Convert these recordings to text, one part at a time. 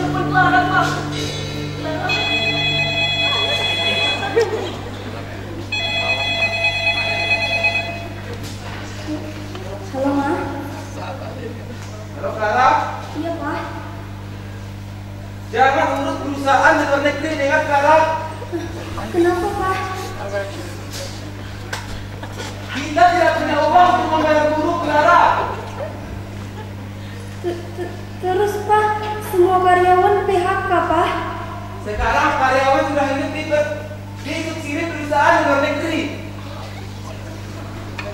telepon Clara, Pak. Halo, Ma. Halo, Clara. Iya, Pak. Jangan urus perusahaan di luar negeri dengan Clara. Kenapa, Pak? Kita tidak punya uang untuk membayar guru, Clara. Terus, Pak, semua karyawan PHK, Pak. Sekarang karyawan sudah hidup di subsidi perusahaan di luar negeri.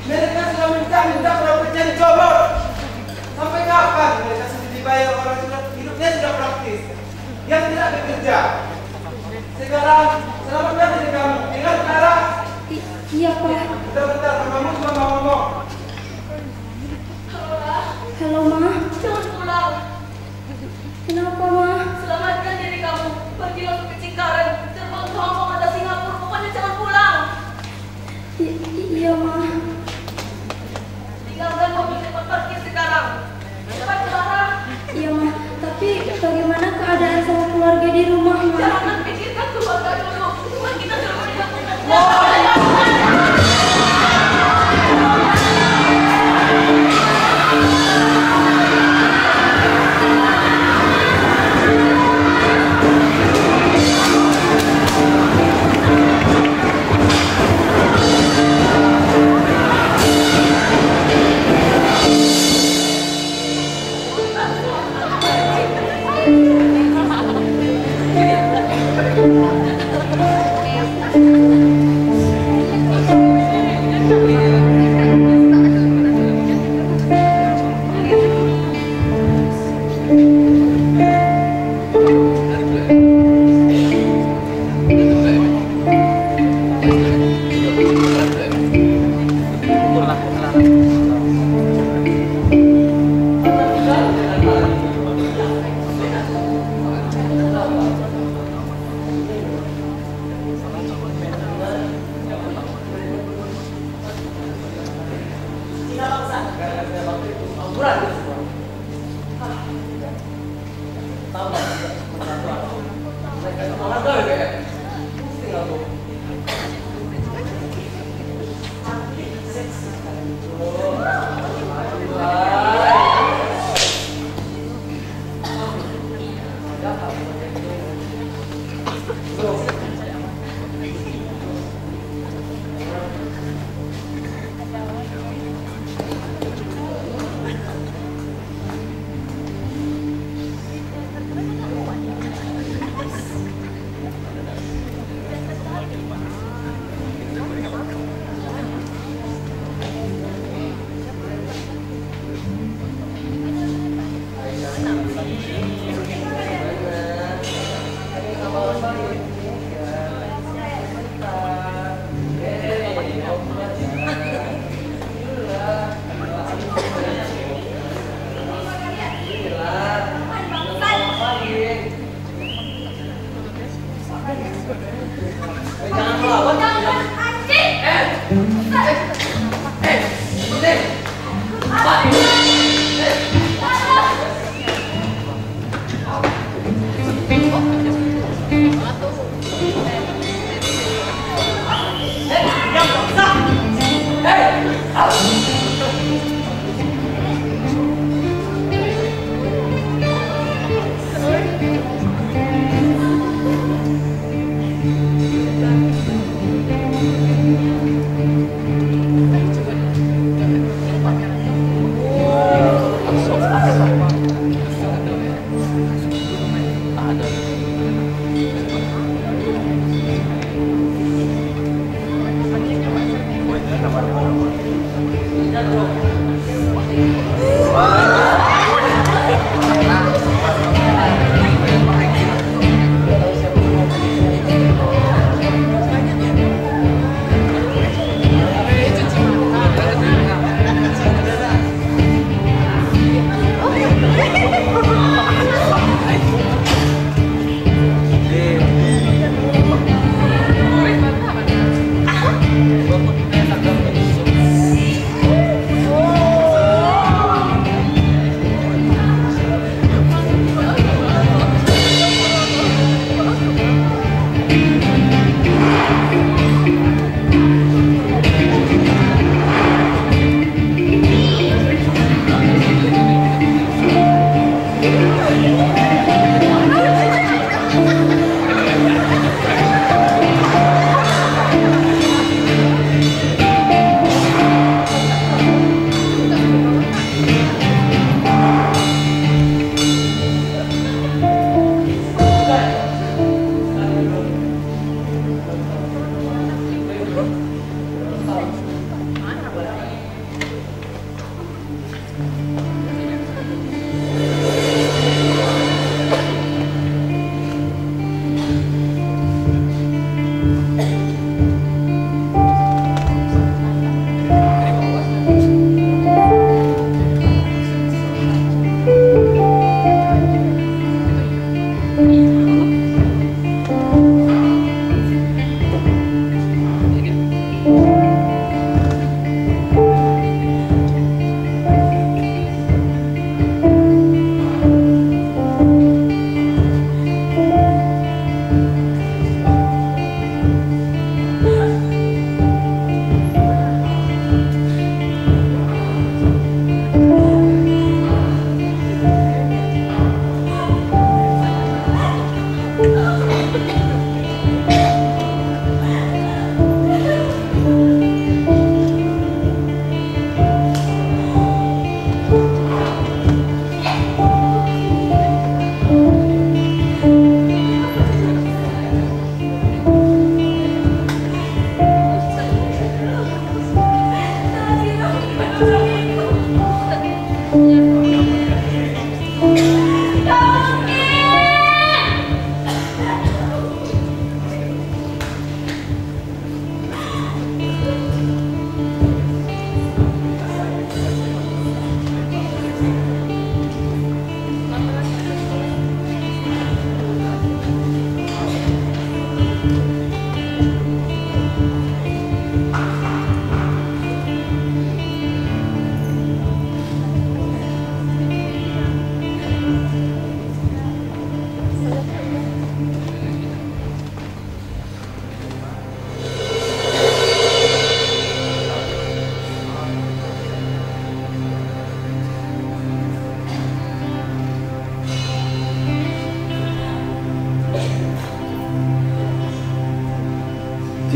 Mereka sudah minta pekerjaan cobor. Sampai kapan mereka sudah dibayar orang sudah hidupnya sudah praktis yang tidak bekerja? Sekarang selamat datang dari kamu. Ingat, Clara. Iya, Pak. Bentar, kamu cuma mau ngomong. Halo, Ma. Jangan pulang. Kenapa, Ma? Selamatkan diri kamu. Pergilah ke Cengkareng. Terbang ke Hong Kong atau Singapura. Pokoknya jangan pulang. Iya, Ma. Tinggalkan mobil tempat parkir sekarang. Cepat, Clara. Iya, Ma. Tapi bagaimana keadaan sama keluarga di rumah, Ma? Jangan pikirkan keluarga dulu. Cuma kita dulu dilakukan.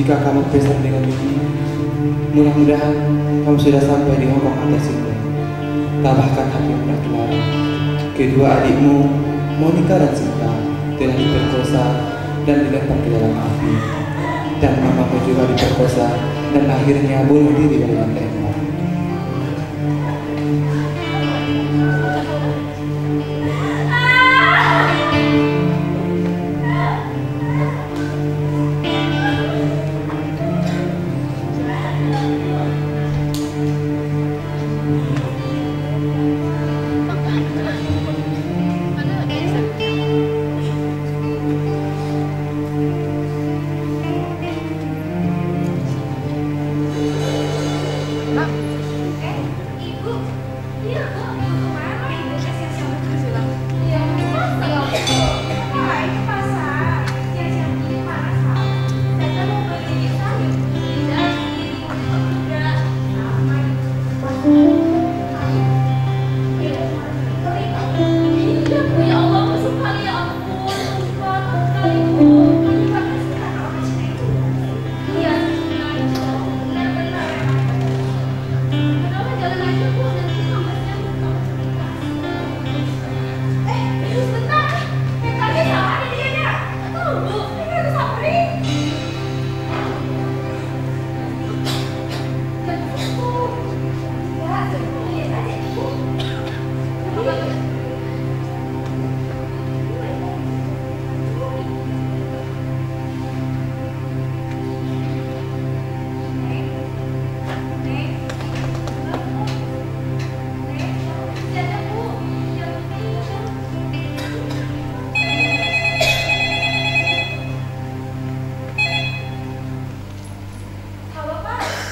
Jika kamu besar dengan dunia, mudah-mudahan kamu sudah sampai di Hongkong Alexander. Tambahkan hati berat Clara. Kedua adikmu, Monica dan Sinta, telah diperkosa dan dilempar ke dalam api. Dan mamamu juga diperkosa dan akhirnya bunuh diri dalam tembok.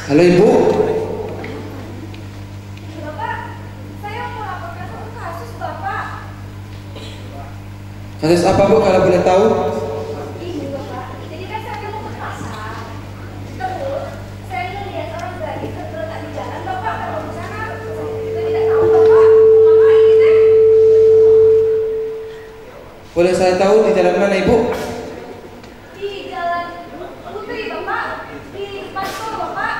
Halo Ibu. Bapak, saya mau laporkan satu kasus Bapak. Kasus apa Bu kalau boleh tahu? Ini Bapak, jadi kan saya mau ke pasar. Terus saya melihat orang gadis tergeletak di jalan Bapak kalau di sana. Saya tidak tahu Bapak, mama ini. Boleh saya tahu di jalan mana, Ibu? Di jalan Putri, Bapak. Di Pasco, Bapak.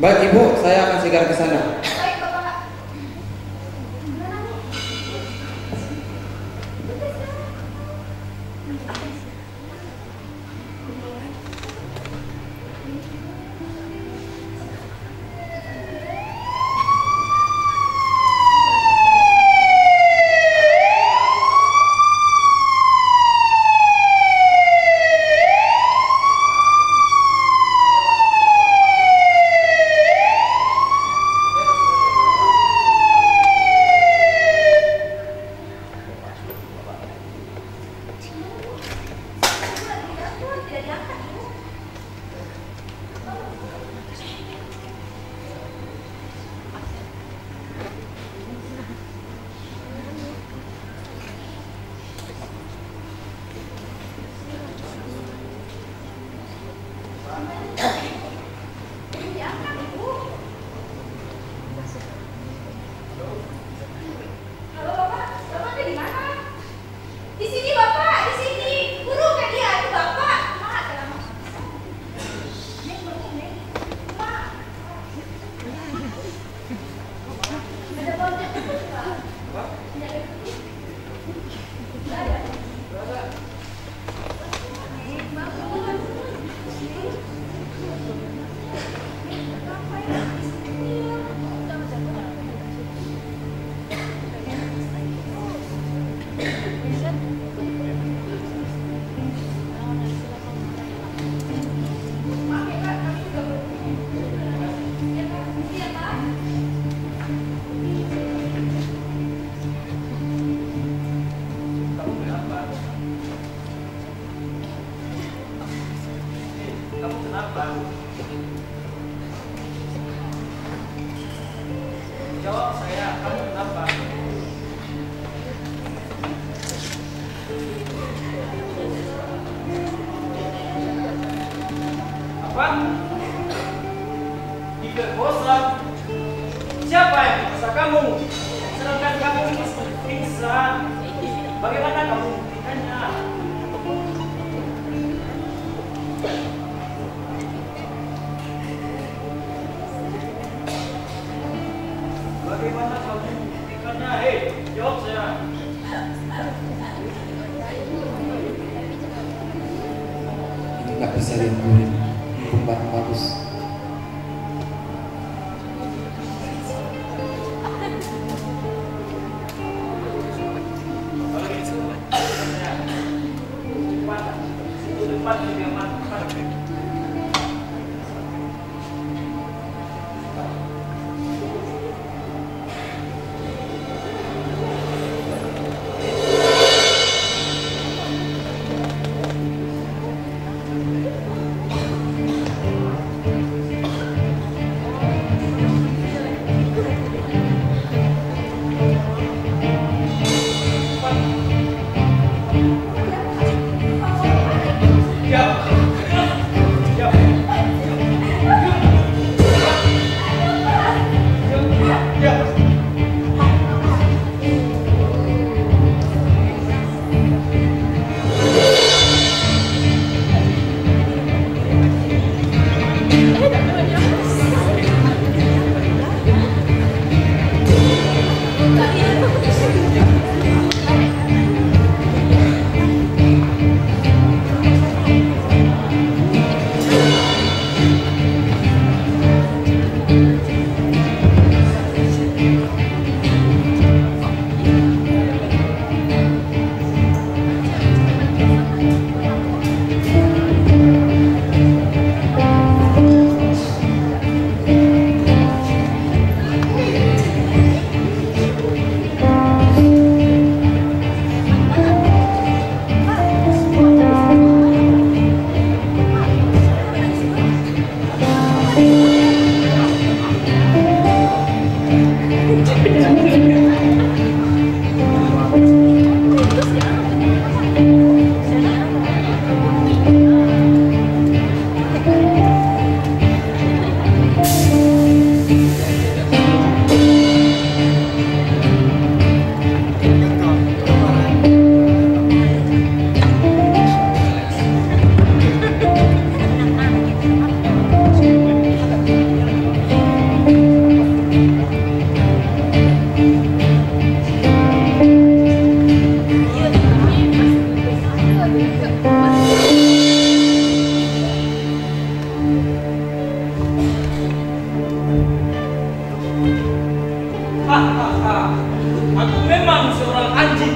Baik, Ibu, saya akan segera ke sana. Baik, Bapak. Ya. seorang anjing.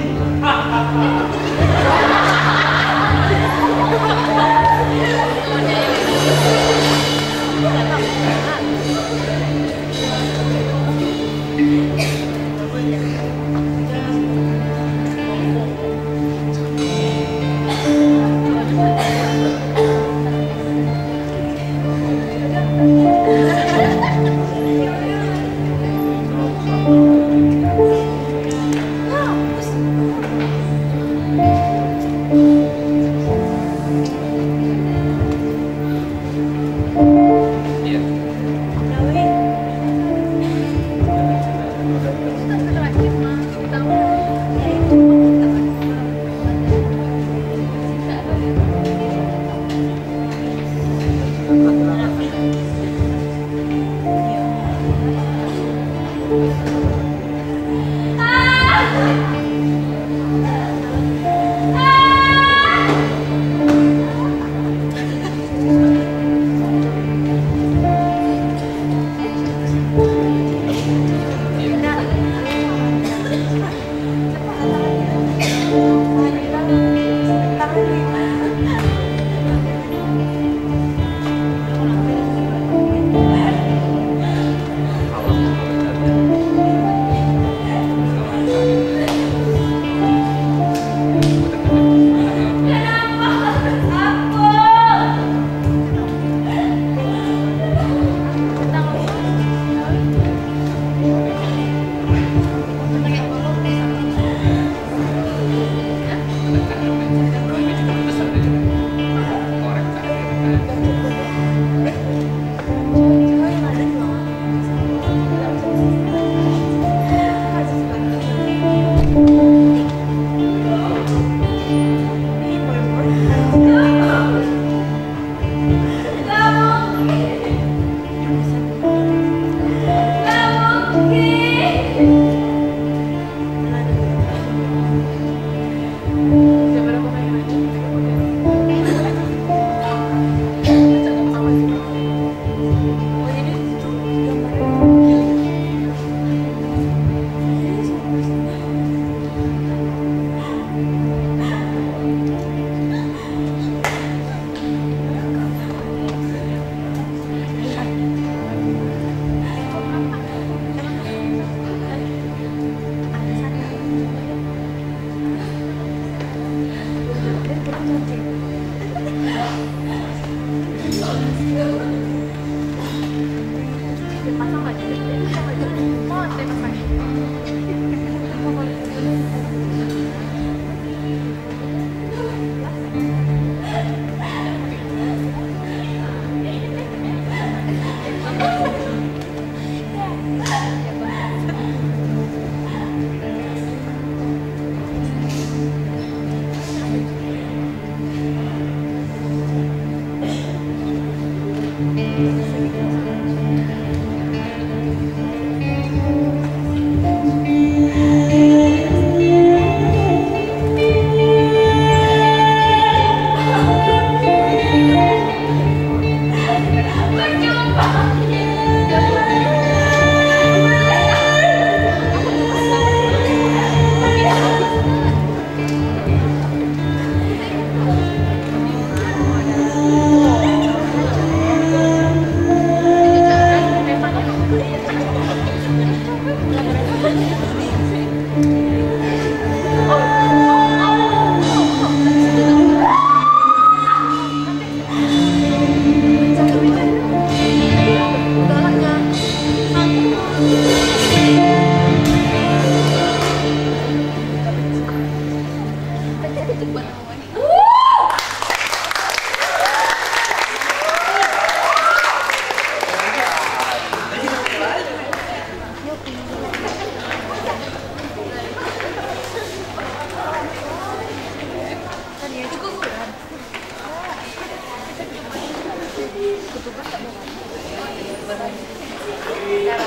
Terima kasih.